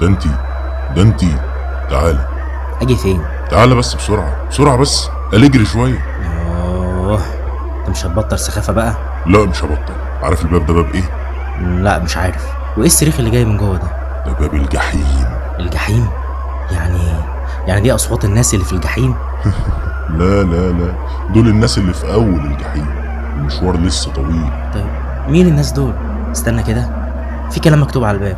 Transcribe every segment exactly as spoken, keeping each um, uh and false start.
دانتي دانتي تعالى. اجي فين؟ تعالى بس بسرعه بسرعه بس، أليجري شويه. اوه انت مش هتبطل سخافه بقى؟ لا مش هبطل. عارف الباب ده باب ايه؟ لا مش عارف. وايه الصريخ اللي جاي من جوه ده؟ ده باب الجحيم. الجحيم؟ يعني يعني دي اصوات الناس اللي في الجحيم؟ لا لا لا، دول الناس اللي في اول الجحيم، المشوار لسه طويل. طيب مين الناس دول؟ استنى كده، في كلام مكتوب على الباب.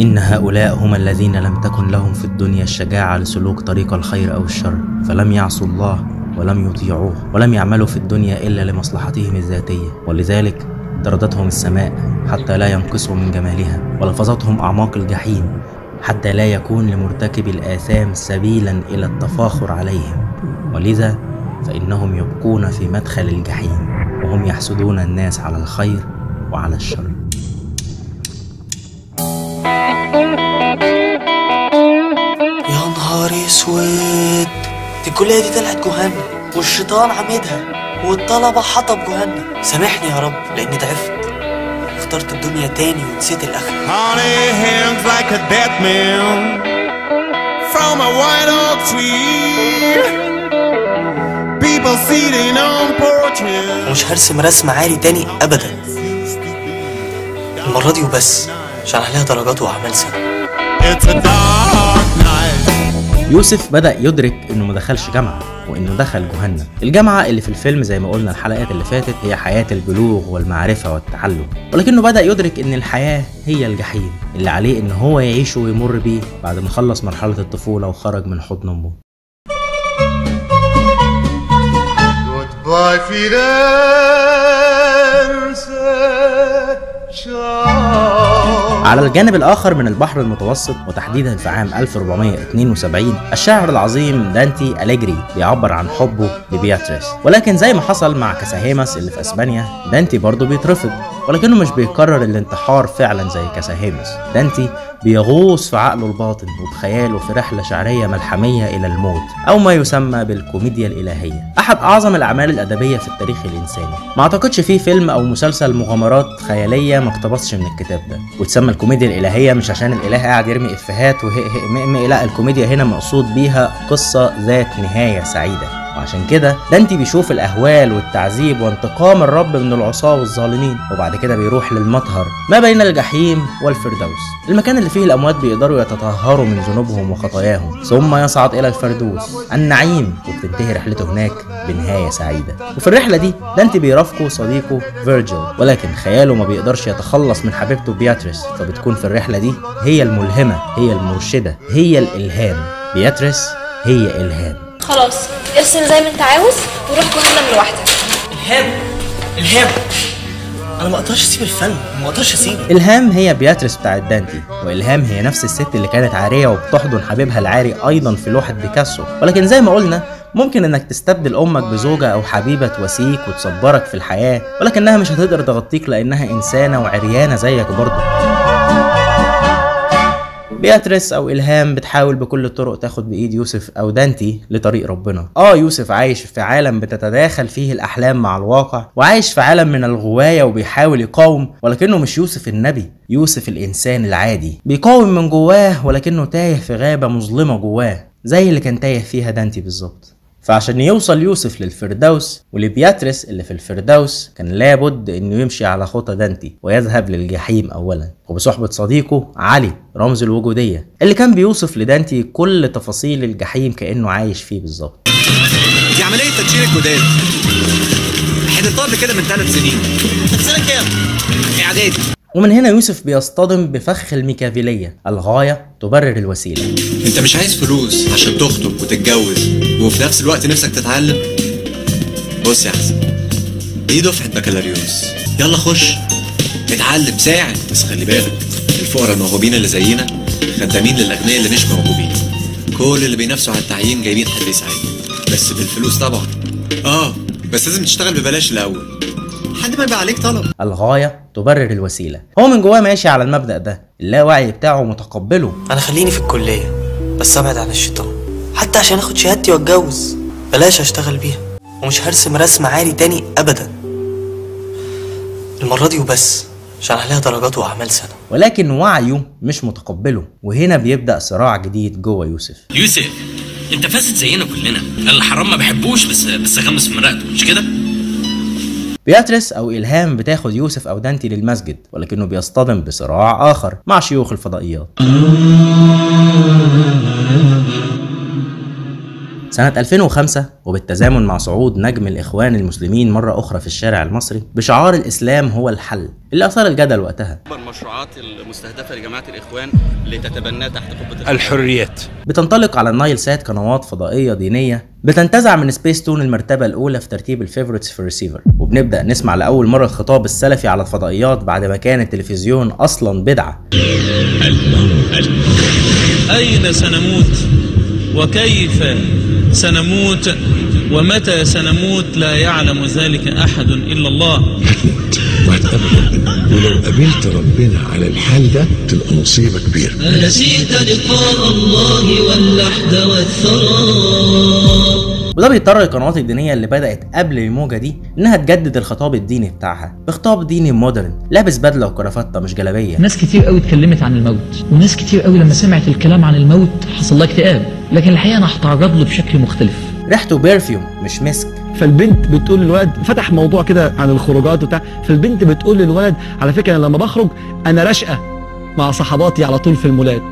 إن هؤلاء هم الذين لم تكن لهم في الدنيا الشجاعة لسلوك طريق الخير أو الشر، فلم يعصوا الله ولم يطيعوه ولم يعملوا في الدنيا إلا لمصلحتهم الذاتية، ولذلك طردتهم السماء حتى لا ينقصوا من جمالها، ولفظتهم أعماق الجحيم حتى لا يكون لمرتكب الآثام سبيلا إلى التفاخر عليهم، ولذا فإنهم يبقون في مدخل الجحيم وهم يحسدون الناس على الخير وعلى الشر. يا نهار اسود، دي الكلية دي طلعت جهنم، والشيطان عمدها، والطلبة حطب جهنم. سامحني يا رب لأني تعبت، اخترت الدنيا تاني ونسيت الآخرة. ومش هرسم رسم عالي تاني أبدا، المرة دي وبس، عشان عليها درجات وأعمال سنة. يوسف بدأ يدرك إنه ما دخلش جامعة وإنه دخل جهنم. الجامعة اللي في الفيلم زي ما قلنا الحلقات اللي فاتت هي حياة البلوغ والمعرفة والتعلم، ولكنه بدأ يدرك إن الحياة هي الجحيم اللي عليه إن هو يعيش ويمر بيه بعد ما خلص مرحلة الطفولة وخرج من حضن أمه. على الجانب الآخر من البحر المتوسط وتحديدا في عام ألف وأربعمائة واثنين وسبعين، الشاعر العظيم دانتي أليجري بيعبر عن حبه لبياتريس، ولكن زي ما حصل مع كاساهيمس اللي في اسبانيا، دانتي برضه بيترفض، ولكنه مش بيكرر الانتحار فعلا زي كاساهيمس. دانتي بيغوص في عقله الباطن وبخياله في رحلة شعرية ملحمية إلى الموت، أو ما يسمى بالكوميديا الالهية، أحد أعظم الأعمال الأدبية في التاريخ الإنساني. ما أعتقدش فيه فيلم أو مسلسل مغامرات خيالية ما اقتبسش من الكتاب ده. وتسمى الكوميديا الالهية مش عشان الإله قاعد يرمي إفيهات وهقهقمقمق، لا، الكوميديا هنا مقصود بيها قصة ذات نهاية سعيدة، وعشان كده دانتي بيشوف الأهوال والتعذيب وانتقام الرب من العصاة والظالمين، وبعد كده بيروح للمطهر ما بين الجحيم والفردوس، المكان اللي فيه الأموات بيقدروا يتطهروا من ذنوبهم وخطاياهم، ثم يصعد إلى الفردوس النعيم، وبتنتهي رحلته هناك بنهاية سعيدة. وفي الرحلة دي دانتي بيرافقه صديقه فيرجيل، ولكن خياله ما بيقدرش يتخلص من حبيبته بياتريس، فبتكون في الرحلة دي هي الملهمة، هي المرشدة، هي الإلهام. بياتريس هي إلهام. خلاص ارسم زي ما انت عاوز وروح جهنم لوحدك. الهام الهام، انا ما اقدرش اسيب الفن، ما اقدرش اسيبه. الهام هي بياتريس بتاعت دانتي، والهام هي نفس الست اللي كانت عاريه وبتحضن حبيبها العاري ايضا في لوحه بيكاسو، ولكن زي ما قلنا ممكن انك تستبدل امك بزوجه او حبيبه تواسيك وتصبرك في الحياه، ولكنها مش هتقدر تغطيك لانها انسانه وعريانه زيك برضه. بياتريس أو إلهام بتحاول بكل الطرق تاخد بإيد يوسف أو دانتي لطريق ربنا. آه يوسف عايش في عالم بتتداخل فيه الأحلام مع الواقع، وعايش في عالم من الغواية وبيحاول يقاوم، ولكنه مش يوسف النبي، يوسف الإنسان العادي بيقاوم من جواه، ولكنه تايه في غابة مظلمة جواه زي اللي كان تايه فيها دانتي بالظبط. فعشان يوصل يوسف للفردوس ولبياتريس اللي في الفردوس كان لابد انه يمشي على خطى دانتي ويذهب للجحيم اولا، وبصحبة صديقه علي رمز الوجودية اللي كان بيوصف لدانتي كل تفاصيل الجحيم كأنه عايش فيه بالظبط. دي عملية تطهير الجداد، حضرتها قبل كده من ثلاث سنين. انت سنة كام؟ في اعدادي. ومن هنا يوسف بيصطدم بفخ الميكافيلية، الغاية تبرر الوسيلة. انت مش عايز فلوس عشان تخطب وتتجوز وفي نفس الوقت نفسك تتعلم؟ بص يا حسن، دي دفعة بكالوريوس، يلا خش اتعلم ساعد، بس خلي بالك الفقراء الموهوبين اللي زينا خدامين للاغنياء اللي مش موهوبين، كل اللي بينافسوا على التعيين جايبين حد يساعدهم بس بالفلوس طبعا. اه بس لازم تشتغل ببلاش الاول لحد ما يبقى عليك طلب. الغاية تبرر الوسيلة، هو من جواه ماشي على المبدأ ده، اللاوعي بتاعه متقبله. أنا خليني في الكلية بس أبعد عن الشيطان، حتى عشان آخد شهادتي وأتجوز، بلاش أشتغل بيها، ومش هرسم رسم عالي تاني أبدا، المرة دي وبس، عشان عليها درجات واعمال سنه، ولكن وعيه مش متقبله، وهنا بيبدا صراع جديد جوه يوسف. يوسف انت فاسد زينا كلنا، انا الحرام ما بحبوش بس بس اغمس في مرقته مش كده؟ بياتريس او الهام بتاخد يوسف او دانتي للمسجد، ولكنه بيصطدم بصراع اخر مع شيوخ الفضائيات. سنة ألفين وخمسة وبالتزامن مع صعود نجم الإخوان المسلمين مرة أخرى في الشارع المصري بشعار الإسلام هو الحل، اللي أثار الجدل وقتها. أكبر المشروعات المستهدفة لجماعة الإخوان اللي تتبناه تحت قبة الحريات. بتنطلق على النايل سات قنوات فضائية دينية بتنتزع من سبيستون المرتبة الأولى في ترتيب الفيفوريتس في الريسيفر، وبنبدأ نسمع لأول مرة الخطاب السلفي على الفضائيات بعد ما كان التلفزيون أصلاً بدعة. أين سنموت؟ وكيف سنموت ومتى سنموت لا يعلم ذلك أحد إلا الله. ولو قابلت ربنا على الحال ده تبقى مصيبة كبيرة. فنسيت لقاء الله واللحد والثرى. وده بيضطر القنوات الدينية اللي بدأت قبل الموجة دي إنها تجدد الخطاب الديني بتاعها بخطاب ديني مودرن، لابس بدلة وكرافتة مش جلابية. ناس كتير قوي اتكلمت عن الموت، وناس كتير قوي لما سمعت الكلام عن الموت حصل لها اكتئاب، لكن الحقيقة أنا هتعرض له بشكل مختلف. ريحته بيرفيوم مش مسك. فالبنت بتقول للولد، فتح موضوع كده عن الخروجات وبتاع، فالبنت بتقول للولد على فكرة أنا لما بخرج أنا راشقة مع صحباتي على طول في المولات.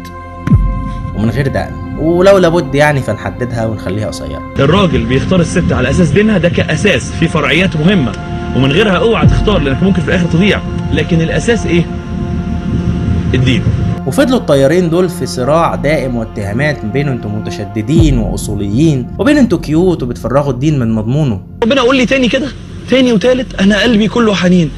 ومن غير دقن. ولو لابد يعني فنحددها ونخليها قصيره. الراجل بيختار الست على اساس دينها ده كاساس، في فرعيات مهمه ومن غيرها اوعى تختار لانك ممكن في الاخر تضيع، لكن الاساس ايه؟ الدين. وفضلوا الطيارين دول في صراع دائم واتهامات بين انتوا متشددين واصوليين وبين انتوا كيوت وبتفرغوا الدين من مضمونه. ربنا قول لي تاني كده، تاني وتالت، انا قلبي كله حنين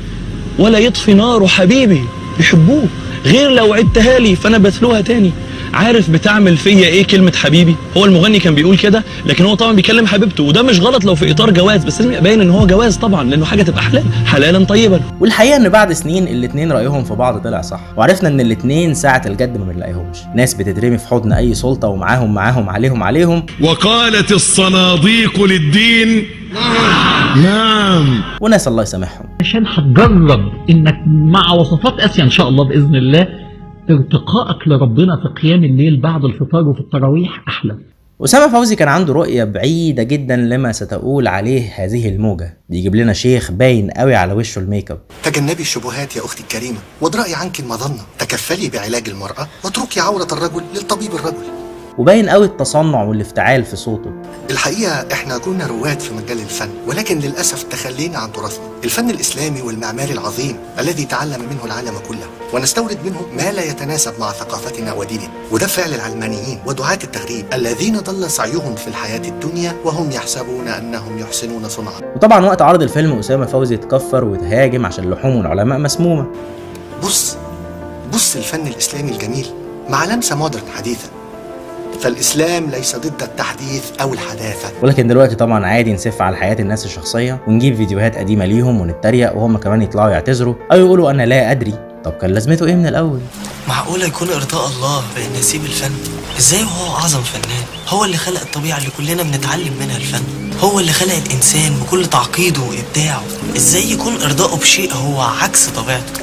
ولا يطفي ناره حبيبي بيحبوه، غير لو عدتها لي فانا بتلوها تاني. عارف بتعمل فيا ايه كلمه حبيبي؟ هو المغني كان بيقول كده، لكن هو طبعا بيكلم حبيبته، وده مش غلط لو في اطار جواز، بس لازم يبين ان هو جواز طبعا، لانه حاجه تبقى حلال حلالا طيبا. والحقيقه ان بعد سنين الاثنين رايهم في بعض طلع صح، وعرفنا ان الاثنين ساعه الجد ما بنلاقيهمش، ناس بتترمي في حضن اي سلطه ومعاهم معاهم عليهم عليهم. وقالت الصناديق للدين نعم نعم، وناس الله يسامحهم. عشان هتجرب انك مع وصفات اسيا ان شاء الله باذن الله ارتقائك لربنا في قيام الليل بعد الفطار وفي التراويح احلى. اسامة فوزي كان عنده رؤيه بعيده جدا لما ستقول عليه هذه الموجه، بيجيب لنا شيخ باين قوي على وشه الميك اب. تجنبي الشبهات يا اختي الكريمه، وادرأي عنك المظنه، تكفلي بعلاج المراه واتركي عوره الرجل للطبيب الرجل. وباين قوي التصنع والافتعال في صوته. الحقيقه احنا كنا رواد في مجال الفن، ولكن للاسف تخلينا عن تراثنا، الفن الاسلامي والمعماري العظيم الذي تعلم منه العالم كله، ونستورد منه ما لا يتناسب مع ثقافتنا وديننا، وده فعل العلمانيين ودعاة التغريب الذين ضل سعيهم في الحياه الدنيا وهم يحسبون انهم يحسنون صنعا. وطبعا وقت عرض الفيلم اسامه فوزي اتكفر واتهاجم عشان لحوم العلماء مسمومه. بص بص الفن الاسلامي الجميل مع لمسه مودرن حديثه، فالإسلام ليس ضد التحديث أو الحداثة. ولكن دلوقتي طبعا عادي نسف على حياة الناس الشخصية ونجيب فيديوهات قديمة ليهم ونتريق وهم كمان يطلعوا يعتذروا أو يقولوا أنا لا أدري. طب كان لازمته إيه من الأول؟ معقولة يكون إرضاء الله بإن نسيب الفن؟ إزاي وهو أعظم فنان؟ هو اللي خلق الطبيعة اللي كلنا بنتعلم منها الفن، هو اللي خلق الإنسان بكل تعقيده وإبداعه، إزاي يكون إرضاءه بشيء هو عكس طبيعته؟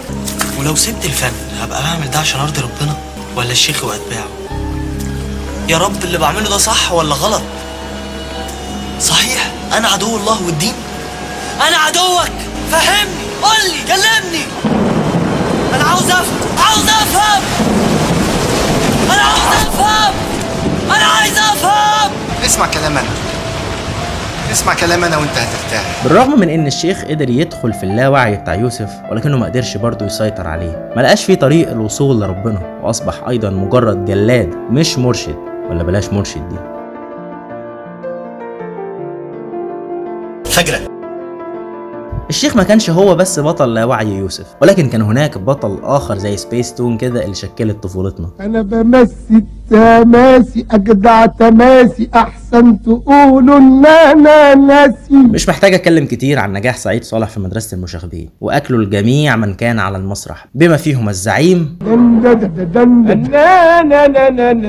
ولو سبت الفن هبقى بعمل ده عشان أرضي ربنا ولا الشيخ وأتباعه؟ يا رب اللي بعمله ده صح ولا غلط؟ صحيح انا عدو الله والدين؟ انا عدوك، فهمني، قول لي، كلمني، انا عاوز افهم، عاوز افهم، انا عاوز افهم، انا عايز افهم. اسمع كلام انا، اسمع كلام انا وانت هترتاح. بالرغم من ان الشيخ قدر يدخل في اللاوعي بتاع يوسف، ولكنه ما قدرش برضه يسيطر عليه، ما لقاش فيه طريق الوصول لربنا، واصبح ايضا مجرد جلاد مش مرشد، ولا بلاش مرشد دي. فجرة الشيخ ما كانش هو بس بطل لا وعي يوسف، ولكن كان هناك بطل آخر زي سبيستون كده اللي شكلت طفولتنا. أنا بمثل تماسي أجدع تماسي أحسن تقول أنا ناسي. مش محتاج أتكلم كتير عن نجاح سعيد صالح في مدرسة المشاغبين وأكله الجميع من كان على المسرح بما فيهم الزعيم دندد دندد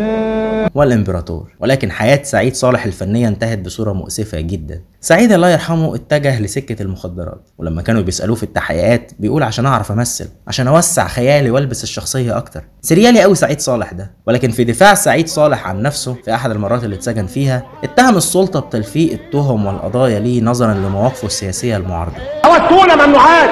والإمبراطور. ولكن حياة سعيد صالح الفنية انتهت بصورة مؤسفة جدا. سعيد الله يرحمه اتجه لسكة المخدرات، ولما كانوا بيسألوه في التحقيقات بيقول عشان أعرف أمثل، عشان أوسع خيالي وألبس الشخصية أكتر. سريالي قوي سعيد صالح ده. ولكن في دفاع سعيد صالح عن نفسه في أحد المرات اللي اتسجن فيها اتهم السلطة بتلفيق التهم والقضايا ليه نظرا لمواقفه السياسية المعارضة. أوتونا ممنوعات،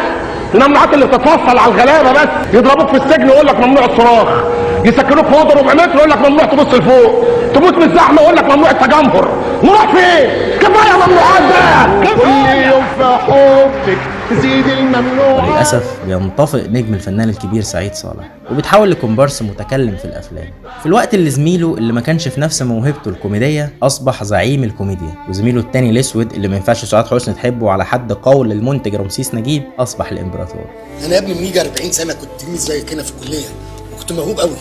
الممنوعات اللي بتتفصل على الغلابة بس، يضربوك في السجن ويقول لك ممنوع الصراخ، يسكنوك في أوضة ربع متر ويقول لك ممنوع تبص لفوق، تموت من الزحمة ويقول لك ممنوع التجمهر، نروح فين؟ كفاية ممنوعات بقى، كفاية. كل يوم في حبك تزيد الممنوعات. وللأسف بينطفئ نجم الفنان الكبير سعيد صالح وبيتحول لكومبارس متكلم في الأفلام، في الوقت اللي زميله اللي ما كانش في نفس موهبته الكوميدية أصبح زعيم الكوميديا، وزميله التاني الأسود اللي ما ينفعش سعاد حسني تحبه على حد قول المنتج رمسيس نجيب أصبح الإمبراطور. أنا يا ابني من يجي أربعين سنة كنت تلميذ زيك هنا في الكلية، وكنت موهوب قوي،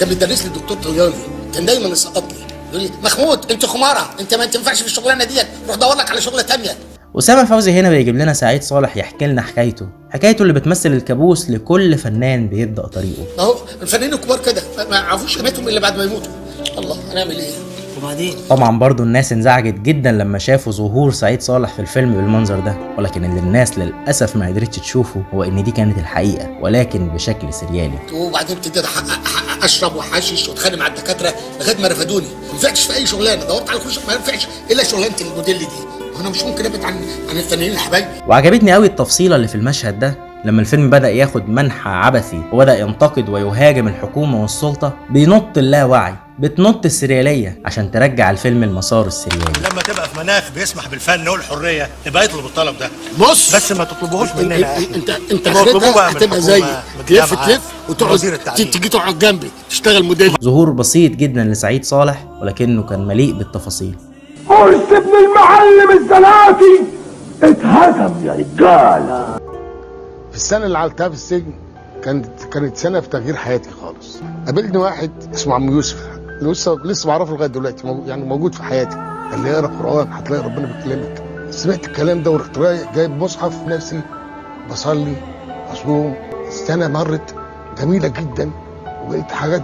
كان بيدرس لي الدكتور طلياني، كان دايما يسقطني، يقول لي محمود أنت خمارة، أنت ما تنفعش في الشغلانة ديت، روح دور لك على شغلة تانية. اسامه فوزي هنا بيجيب لنا سعيد صالح يحكي لنا حكايته، حكايته اللي بتمثل الكابوس لكل فنان بيبدا طريقه. اهو الفنانين الكبار كده ما يعرفوش قيمتهم الا بعد ما يموتوا. الله هنعمل ايه؟ وبعدين طبعا برضو الناس انزعجت جدا لما شافوا ظهور سعيد صالح في الفيلم بالمنظر ده، ولكن اللي الناس للاسف ما قدرتش تشوفه هو ان دي كانت الحقيقه ولكن بشكل سريالي. وبعدين ابتديت اشرب وحشيش واتخانق مع الدكاتره لغايه ما رفدوني، ما نفعتش في اي شغلانه، دورت على كل شغلانه ما نفعتش الا شغلانه الموديل دي. أنا مش ممكن أبعد عن عن الفنانين الحبايب. وعجبتني قوي التفصيلة اللي في المشهد ده لما الفيلم بدأ ياخد منحى عبثي وبدأ ينتقد ويهاجم الحكومة والسلطة، بينط اللاوعي، بتنط السريالية عشان ترجع الفيلم المسار السريالي. لما تبقى في مناخ بيسمح بالفن والحرية يبقى يطلب الطلب ده. بص بس ما تطلبوهوش مننا. انت انت هتبقى زي تلف تلف وتقعد تيجي تقعد جنبي تشتغل موديل. ظهور بسيط جدا لسعيد صالح ولكنه كان مليء بالتفاصيل. قرص ابن المعلم الزلافي اتهزم يا رجاله. في السنه اللي قعدتها في السجن كانت كانت سنه في تغيير حياتي خالص. قابلني واحد اسمه عم يوسف، لسه لسه بعرفه لغايه دلوقتي، يعني موجود في حياتي. قال لي اقرا قران هتلاقي ربنا بيكلمك. سمعت الكلام ده ورحت جايب مصحف نفسي بصلي اصوم. السنه مرت جميله جدا وبقيت حاجات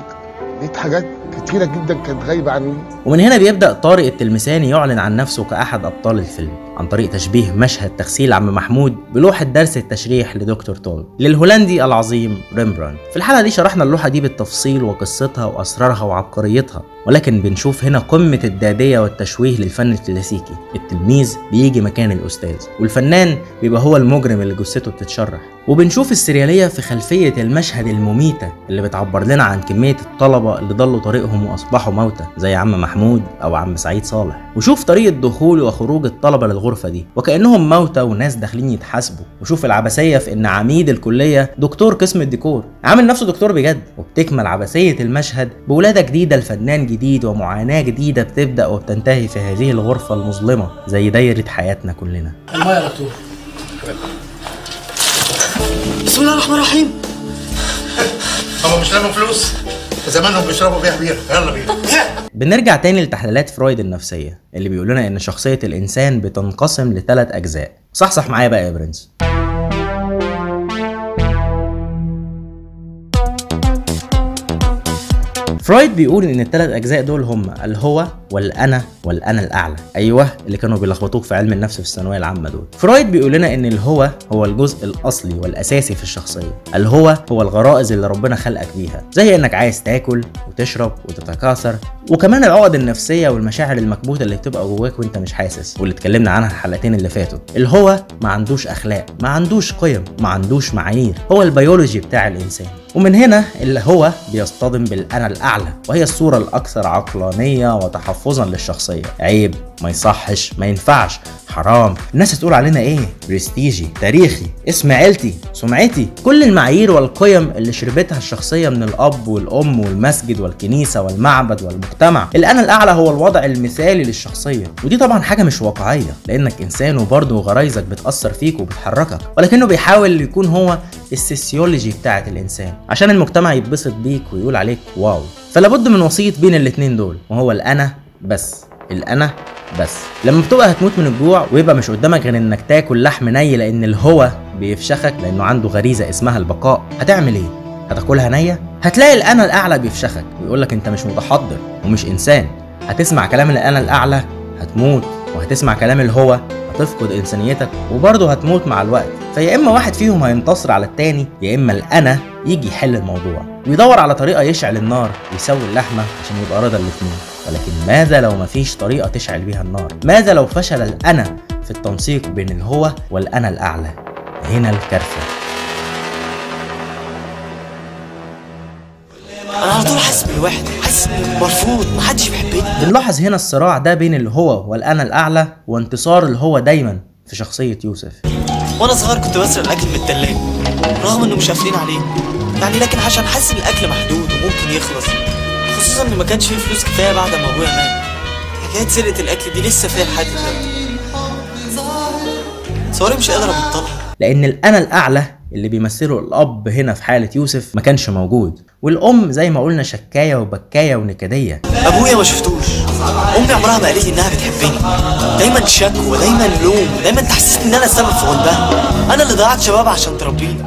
لقيت حاجات كتيرة جدا كانت غايبة عني. ومن هنا بيبدأ طارق التلمساني يعلن عن نفسه كأحد أبطال الفيلم عن طريق تشبيه مشهد تغسيل عم محمود بلوحة درس التشريح لدكتور تول للهولندي العظيم ريمبراند. في الحلقة دي شرحنا اللوحة دي بالتفصيل وقصتها وأسرارها وعبقريتها، ولكن بنشوف هنا قمة الدادية والتشويه للفن الكلاسيكي. التلميذ بيجي مكان الأستاذ والفنان بيبقى هو المجرم اللي جثته بتتشرح، وبنشوف السريالية في خلفية المشهد المميتة اللي بتعبر لنا عن كمية الطلبة اللي ضلوا طريقهم وأصبحوا موتى زي عم محمود أو عم سعيد صالح. وشوف طريقة دخول وخروج الطلبة للغرفة دي وكأنهم موتى وناس داخلين يتحاسبوا. وشوف العبثية في إن عميد الكلية دكتور قسم الديكور عامل نفسه دكتور بجد. وبتكمل عبثية المشهد بولادة جديدة لفنان جديد ومعاناة جديدة بتبدأ وبتنتهي في هذه الغرفة المظلمة زي دايرة حياتنا كلنا. المايه يا دكتور. بسم الله الرحمن الرحيم. هو مش لابق فلوس؟ زمانهم بيشربوا بيها بيها. يلا بينا. بنرجع تاني لتحليلات فرويد النفسية اللي بيقول لنا إن شخصية الإنسان بتنقسم لثلاث أجزاء. صحصح معايا بقى يا برنس. فرويد بيقول ان الثلاث اجزاء دول هم الهو والانا والانا الاعلى، ايوه اللي كانوا بيلخبطوك في علم النفس في الثانويه العامه دول. فرويد بيقول لنا ان الهو هو الجزء الاصلي والاساسي في الشخصيه، الهو هو الغرائز اللي ربنا خلقك بيها، زي انك عايز تاكل وتشرب وتتكاثر، وكمان العقد النفسيه والمشاعر المكبوته اللي بتبقى جواك وانت مش حاسس، واللي اتكلمنا عنها الحلقتين اللي فاتوا. الهو ما عندوش اخلاق، ما عندوش قيم، ما عندوش معايير، هو البيولوجي بتاع الانسان. ومن هنا اللي هو بيصطدم بالانا الاعلى، وهي الصوره الاكثر عقلانيه وتحفظا للشخصيه. عيب، ما يصحش، ما ينفعش، حرام، الناس هتقول علينا ايه، برستيجي، تاريخي، اسم عيلتي، سمعتي. كل المعايير والقيم اللي شربتها الشخصيه من الاب والام والمسجد والكنيسه والمعبد والمجتمع. الانا الاعلى هو الوضع المثالي للشخصيه، ودي طبعا حاجه مش واقعيه لانك انسان وبرضه غرايزك بتاثر فيك وبتحركك، ولكنه بيحاول يكون هو السيسيولوجي بتاعت الانسان عشان المجتمع يتبسط بيك ويقول عليك واو. فلابد من وسيط بين الاتنين دول، وهو الانا بس، الانا بس. لما بتبقى هتموت من الجوع ويبقى مش قدامك غير انك تاكل لحم ني لان الهوى بيفشخك لانه عنده غريزه اسمها البقاء، هتعمل ايه؟ هتاكلها نيه؟ هتلاقي الانا الاعلى بيفشخك ويقولك انت مش متحضر ومش انسان. هتسمع كلام الانا الاعلى هتموت، وهتسمع كلام الهوى هتفقد انسانيتك وبرضه هتموت مع الوقت. فيا اما واحد فيهم هينتصر على التاني، يا اما الانا يجي يحل الموضوع ويدور على طريقه يشعل النار ويسوي اللحمه عشان يبقى رضا الاثنين. ولكن ماذا لو مفيش طريقه تشعل بيها النار؟ ماذا لو فشل الانا في التنسيق بين الهوى والانا الاعلى؟ هنا الكارثه. انا على طول حاسس بالوحده، حاسس مرفوض، محدش بيحبني. بنلاحظ هنا الصراع ده بين الهوى والانا الاعلى وانتصار الهوى دايما في شخصيه يوسف. وانا صغير كنت بسرق الاكل من التلاجه رغم انه مش قافلين عليه يعني، لكن عشان حاسس ان الاكل محدود وممكن يخلص، خصوصا ان ما كانش فيه فلوس كفايه بعد ما ابويا مات. حكايه سرقه الاكل دي لسه فيها لحد دلوقتي، صوري مش قادر ابطلها. لان الانا الاعلى اللي بيمثله الاب هنا في حاله يوسف ما كانش موجود، والام زي ما قلنا شكايه وبكايه ونكديه. ابويا ما شفتوش، امي عمرها ما قالت لي انها بتحبني، دايما شك ودايما لوم ودايما تحسسني ان انا السبب في غلبها، انا اللي ضيعت شبابها عشان تربيني.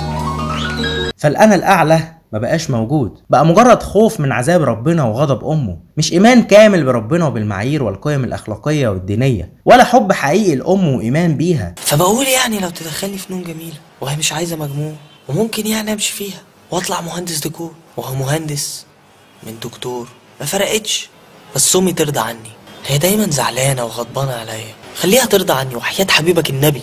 فالانا الاعلى ما بقاش موجود، بقى مجرد خوف من عذاب ربنا وغضب امه، مش ايمان كامل بربنا وبالمعايير والقيم الاخلاقيه والدينيه، ولا حب حقيقي لامه وايمان بيها. فبقول يعني لو تدخلني فنون جميله وهي مش عايزه مجموع، وممكن يعني امشي فيها واطلع مهندس ديكور، وهو مهندس من دكتور، ما فرقتش. بس امي ترضى عني، هي دايما زعلانه وغضبانه عليا، خليها ترضى عني وحياه حبيبك النبي،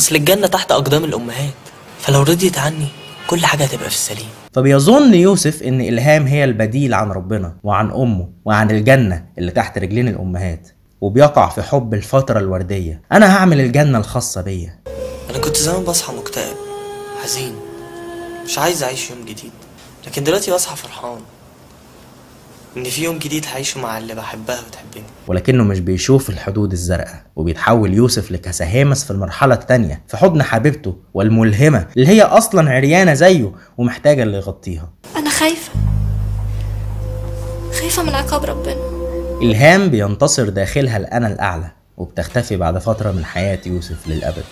اصل الجنه تحت اقدام الامهات، فلو رضيت عني كل حاجه هتبقى في السليم. فبيظن يوسف ان الهام هي البديل عن ربنا وعن امه وعن الجنه اللي تحت رجلين الامهات، وبيقع في حب الفتره الورديه. انا هعمل الجنه الخاصه بيا. انا كنت زمان بصحى مكتئب حزين مش عايز اعيش يوم جديد، لكن دلوقتي بصحى فرحان ان في يوم جديد هعيشه مع اللي بحبها وتحبني. ولكنه مش بيشوف الحدود الزرقاء، وبيتحول يوسف لكسهامس في المرحله الثانيه في حضن حبيبته والملهمه اللي هي اصلا عريانه زيه ومحتاجه اللي يغطيها. انا خايفه، خايفه من عقاب ربنا. الهام بينتصر داخلها الانا الاعلى، وبتختفي بعد فتره من حياه يوسف للابد.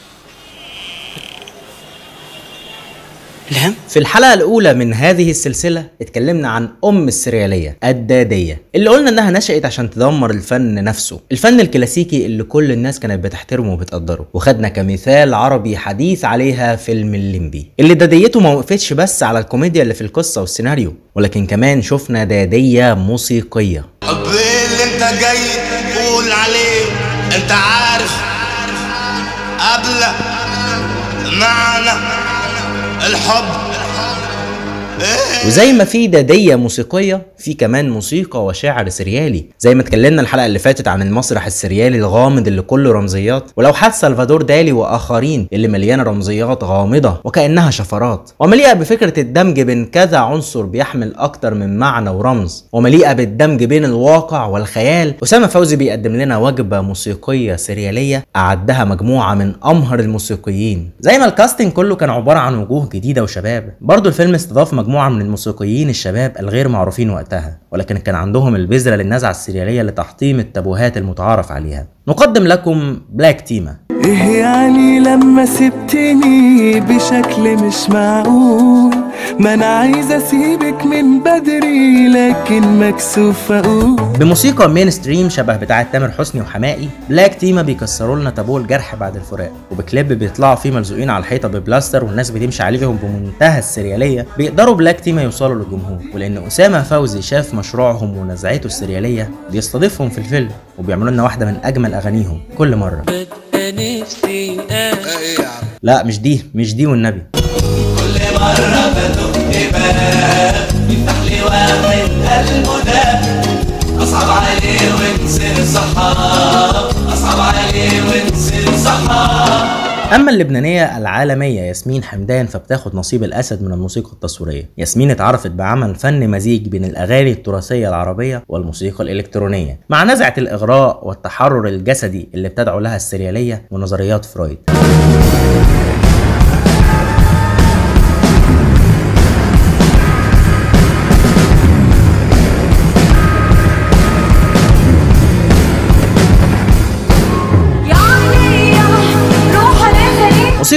في الحلقة الأولى من هذه السلسلة اتكلمنا عن أم السريالية الدادية، اللي قلنا إنها نشأت عشان تدمر الفن نفسه، الفن الكلاسيكي اللي كل الناس كانت بتحترمه وبتقدره، وخدنا كمثال عربي حديث عليها فيلم اللمبي، اللي داديته ما وقفتش بس على الكوميديا اللي في القصة والسيناريو، ولكن كمان شفنا دادية موسيقية. طب ليه اللي أنت جاي تقول عليه؟ أنت عارف قبل معنى الحب. وزي ما في دادية موسيقية، في كمان موسيقى وشعر سريالي، زي ما اتكلمنا الحلقة اللي فاتت عن المسرح السريالي الغامض اللي كله رمزيات، ولو حد سلفادور دالي وآخرين، اللي مليانة رمزيات غامضة وكأنها شفرات، ومليئة بفكرة الدمج بين كذا عنصر بيحمل أكتر من معنى ورمز، ومليئة بالدمج بين الواقع والخيال. أسامة فوزي بيقدم لنا وجبة موسيقية سريالية أعدها مجموعة من أمهر الموسيقيين. زي ما الكاستنج كله كان عبارة عن وجوه جديدة وشباب، برضه الفيلم استضاف مجموعة مجموعة من الموسيقيين الشباب الغير معروفين وقتها، ولكن كان عندهم البذرة للنزعة السريالية لتحطيم التابوهات المتعارف عليها. نقدم لكم بلاك تيما. إيه يعني لما سبتني بشكل مش معقول، ما أنا عايز أسيبك من بدري لكن مكسوف أقول. بموسيقى مينستريم شبه بتاعة تامر حسني وحمائي، بلاك تيما بيكسروا لنا تابو الجرح بعد الفراق، وبكليب بيطلعوا فيه ملزوقين على الحيطة ببلاستر والناس بتمشي عليهم بمنتهى السريالية، بيقدروا بلاك تيما يوصلوا للجمهور. ولأن أسامة فوزي شاف مشروعهم ونزعته السريالية بيستضيفهم في الفيلم، وبيعملوا لنا واحدة من أجمل أغانيهم كل مرة. لا مش دي، مش دي والنبي. كل مرة بدق باب يفتح لي واحد قلبه داب، أصعب عليه ونسيب الصحاب، أصعب عليه ونسيب الصحاب. أما اللبنانية العالمية ياسمين حمدان فبتاخد نصيب الأسد من الموسيقى التصويرية. ياسمين اتعرفت بعمل فن مزيج بين الأغاني التراثية العربية والموسيقى الإلكترونية، مع نزعة الإغراء والتحرر الجسدي اللي بتدعو لها السريالية ونظريات فرويد.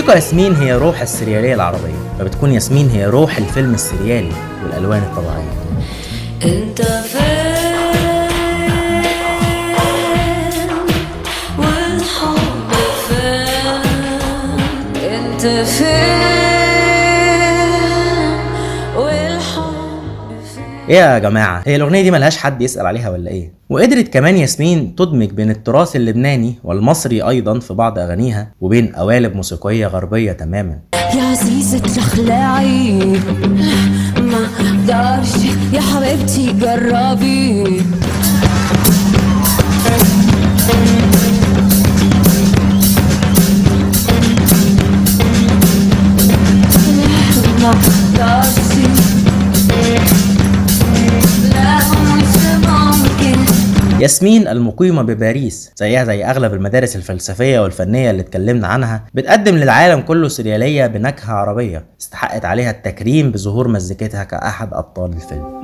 الموسيقى ياسمين هي روح السريالية العربية، فبتكون ياسمين هي روح الفيلم السريالي والألوان الطبيعية. انت فين والحب فين، انت فين والحب فين. ايه يا جماعة، هي الأغنية دي ملهاش حد يسأل عليها ولا ايه؟ وقدرت كمان ياسمين تدمج بين التراث اللبناني والمصري أيضا في بعض أغانيها وبين قوالب موسيقية غربية تماما. يا عزيزة الأخلاعي ما اقدرش يا حبيبتي جربي. ما اقدرش لا مش ممكن. ياسمين المقيمة بباريس زيها زي أغلب المدارس الفلسفية والفنية اللي اتكلمنا عنها بتقدم للعالم كله سريالية بنكهة عربية، استحقت عليها التكريم بظهور مزيكتها كأحد أبطال الفيلم.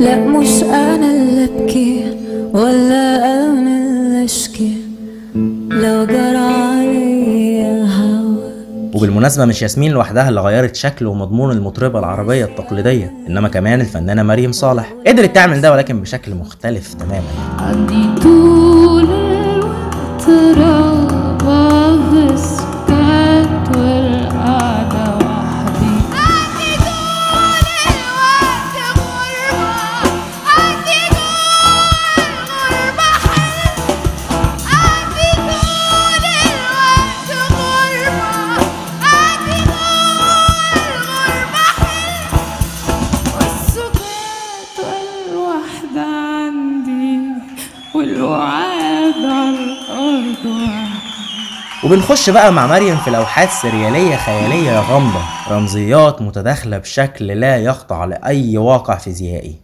لا مش أنا اللي أبكي ولا أنا اللي أشكي لو جرى عليا الهوا. وبالمناسبة مش ياسمين لوحدها اللي غيرت شكل ومضمون المطربة العربية التقليدية، إنما كمان الفنانة مريم صالح قدرت تعمل ده ولكن بشكل مختلف تماما. عندي طول الوقت رغبة في السكات والقعدة وحدي، عندي طول الوقت غربة، عندي طول الغربة، عندي طول الوقت غربة، عندي طول الغربة والسكات والوحدة عندي والوعاد على الأرض وحدي. وبنخش بقى مع مريم في لوحات سريالية خيالية غامضة، رمزيات متداخلة بشكل لا يخضع لأي واقع فيزيائي.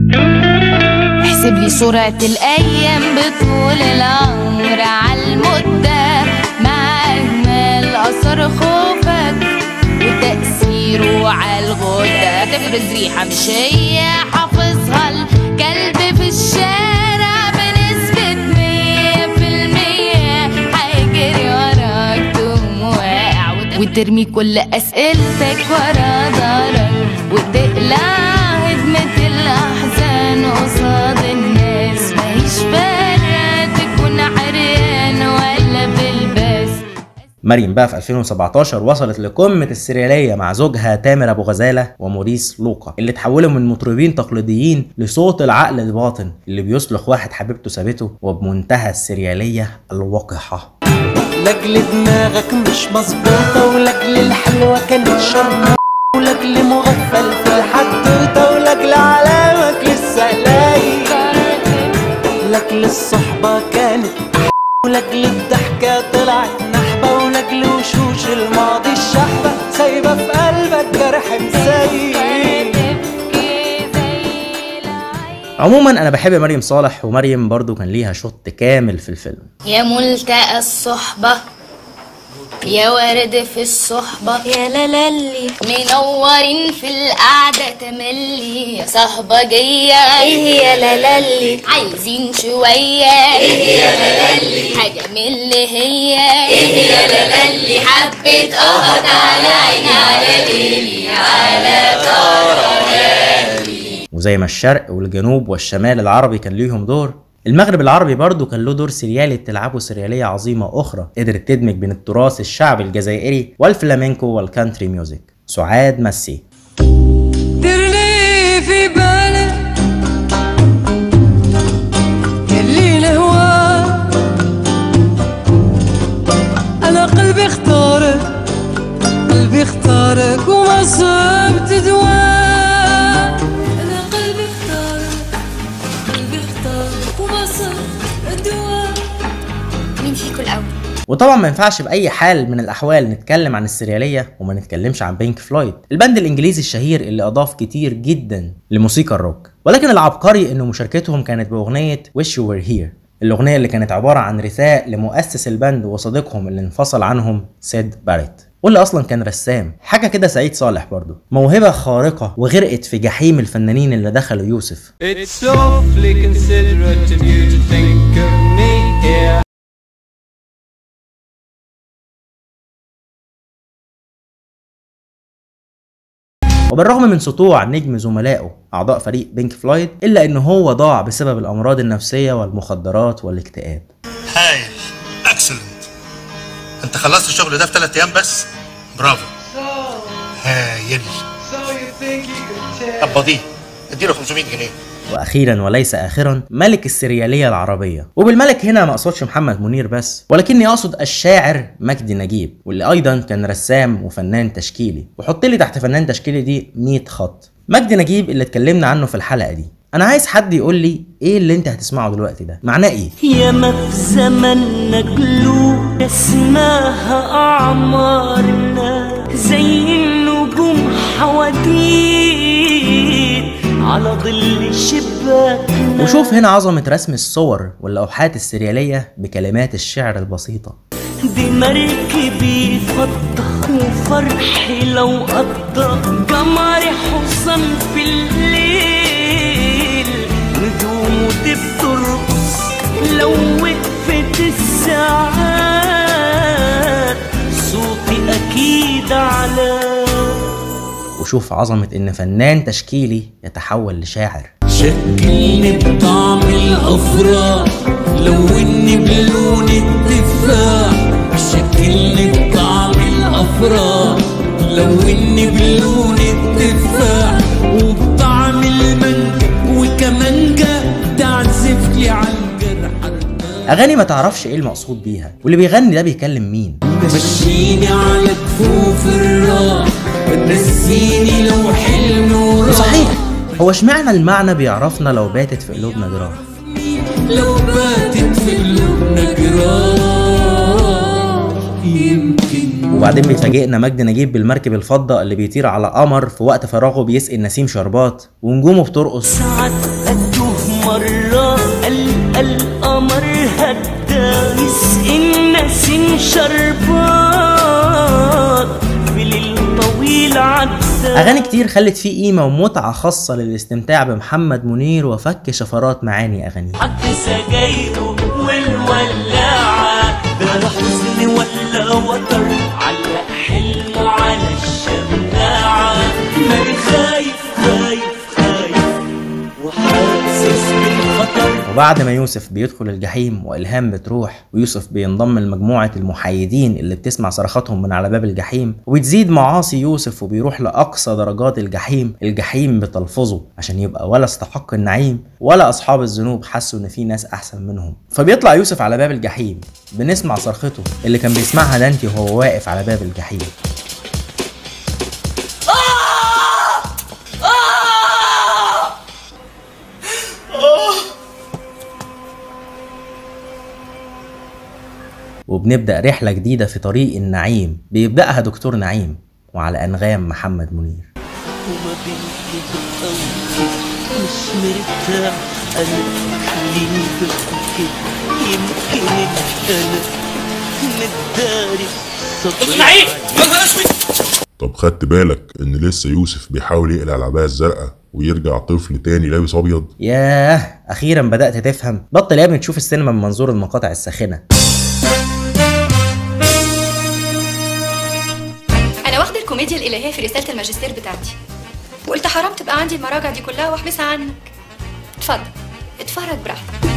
احسب لي سرعة الأيام بطول العمر على المدة مع أجمل أثر خوفك وتأثيره على الغدة، تفرز ريحة مش هي حافظها الكلب في الشارع بنسبة مية في المية، هيجري وراك تقوم واقع وت- وترمي كل أسئلتك ورا ظهرك وتقلع هدمة الأحزان قصاد الناس، ماهيش فارقة تكون عريان ولا بالباس. مريم بقى في ألفين وسبعتاشر وصلت لقمة السريالية مع زوجها تامر ابو غزاله وموريس لوقا، اللي اتحولوا من مطربين تقليديين لصوت العقل الباطن اللي بيصلح واحد حبيبته سابته وبمنتهى السريالية الوقحة. لاجل دماغك مش مظبوطة ولاجل الحلوة كانت شرموطة ولاجل مغفل في الحدوتة ولاجل علامك لسه قليل، لاجل الصحبة كانت أحلى ولاجل الضحكة طلعت نحبة ولاجل وشوش الماضي الشحبة سايبة في قلبك جرح مسيب. عموما انا بحب مريم صالح، ومريم برضو كان ليها شوط كامل في الفيلم. يا ملتقى الصحبة يا ورد في الصحبة يا لالي منورين في القعدة تملي، يا صحبة جاية ايه يا لالي عايزين شوية ايه يا لالي حاجة من اللي هي ايه يا لالي حبيت اقعد على عيني على ليلي على طارق ليلي. وزي ما الشرق والجنوب والشمال العربي كان ليهم دور، المغرب العربي برضه كان له دور سريالي بتلعبه سريالية عظيمة أخرى قدرت تدمج بين التراث الشعبي الجزائري والفلامينكو والكانتري ميوزك. سعاد ماسيه. درلي في بالك اللي لهواه أنا قلبي اختارك، قلبي اختارك وما صبت دواه. وطبعا ما ينفعش باي حال من الاحوال نتكلم عن السرياليه وما نتكلمش عن بينك فلويد، البند الانجليزي الشهير اللي اضاف كتير جدا لموسيقى الروك، ولكن العبقري انه مشاركتهم كانت باغنيه ويش يو وير هير، الاغنيه اللي كانت عباره عن رثاء لمؤسس البند وصديقهم اللي انفصل عنهم سيد باريت، واللي اصلا كان رسام حاجه كده سعيد صالح، برضه موهبه خارقه وغرقت في جحيم الفنانين اللي دخلوا يوسف. وبالرغم من سطوع نجم زملائه أعضاء فريق بينك فلويد إلا إن هو ضاع بسبب الأمراض النفسية والمخدرات والاكتئاب. هايل، اكسلنت، أنت خلصت الشغل ده في ثلاث أيام بس؟ برافو، هايل. طب دي اديله خمسمية جنيه. واخيرا وليس اخرا ملك السرياليه العربيه، وبالملك هنا ما اقصدش محمد منير بس، ولكني اقصد الشاعر مجدي نجيب، واللي ايضا كان رسام وفنان تشكيلي، وحط لي تحت فنان تشكيلي دي مية خط. مجدي نجيب اللي اتكلمنا عنه في الحلقه دي، انا عايز حد يقول لي ايه اللي انت هتسمعه دلوقتي ده معناه ايه. ياما في زماننا قلوب اسماها اعمارنا زي النجوم حواديت على ظل شباكنا. وشوف هنا عظمة رسم الصور واللوحات السريالية بكلمات الشعر البسيطة. دي مركبي فضة وفرحي لو قضى قمر حصن في الليل نجومه دي بترقص لو وقفت الساعات صوتي أكيد على. وشوف عظمة إن فنان تشكيلي يتحول لشاعر. شكلني بطعم الأفراح لوني بلون التفاح، شكلني بطعم الأفراح لوني بلون التفاح وبطعم المانجا وكمانجا تعزف لي على الجرح. أغاني ما تعرفش إيه المقصود بيها واللي بيغني ده بيكلم مين. مشيني على كفوف الراح بتنسيني لو حلم وراح. صحيح، هو اشمعنى المعنى بيعرفنا لو باتت في قلوبنا جراح؟ لو باتت في قلوبنا جراح يمكن. وبعدين بيفاجئنا مجدي نجيب بالمركب الفضة اللي بيطير على قمر في وقت فراغه بيسقي نسيم شربات ونجومه بترقص. ساعات قدوه مرة قلق القمر هدى يسقي النسيم شربات. أغاني كتير خلت فيه قيمة ومتعة خاصة للاستمتاع بمحمد منير وفك شفرات معاني أغانيه. حط سجايره والولاعة على حزن ولا وتر علق حلمه على الشماعة. ماني خايف خايف خايف وحاسس بالخطر. وبعد ما يوسف بيدخل الجحيم وإلهام بتروح ويوسف بينضم لمجموعة المحايدين اللي بتسمع صرخاتهم من على باب الجحيم، وبتزيد معاصي يوسف وبيروح لأقصى درجات الجحيم، الجحيم بتلفظه عشان يبقى ولا استحق النعيم ولا أصحاب الذنوب حسوا إن في ناس أحسن منهم. فبيطلع يوسف على باب الجحيم، بنسمع صرخته اللي كان بيسمعها دانتي وهو واقف على باب الجحيم. وبنبدأ رحلة جديدة في طريق النعيم بيبدأها دكتور نعيم وعلى أنغام محمد منير. وما بيني وبقلبك مش مرتاح أنا، خليني بفكك يمكن أنا نتداري صبري. نعيم طب خدت بالك إن لسه يوسف بيحاول يقلع العباية الزرقاء ويرجع طفل تاني لابس أبيض؟ ياه أخيرا بدأت تفهم، بطل يا ابني تشوف السينما من منظور المقاطع الساخنة. الكوميديا الالهية في رسالة الماجستير بتاعتي، وقلت حرام تبقى عندي المراجع دي كلها واحبسها عنك. اتفضل اتفرج براحتك.